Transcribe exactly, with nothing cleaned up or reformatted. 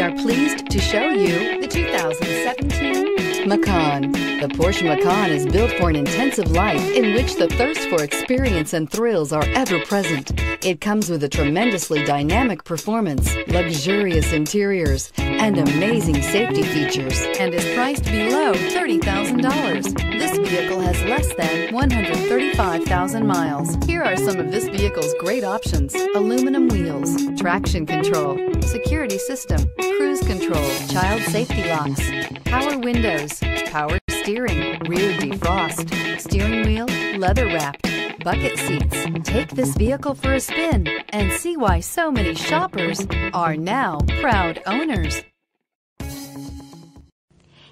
We are pleased to show you the two thousand seventeen Macan. The Porsche Macan is built for an intensive life in which the thirst for experience and thrills are ever present. It comes with a tremendously dynamic performance, luxurious interiors, and amazing safety features, and is priced below thirty thousand dollars. This vehicle has less than one hundred thirty-five thousand miles. Here are some of this vehicle's great options: aluminum wheels, traction control, security system, cruise control, child safety locks, power windows, power steering, rear defrost, steering wheel leather wrapped, bucket seats. Take this vehicle for a spin and see why so many shoppers are now proud owners.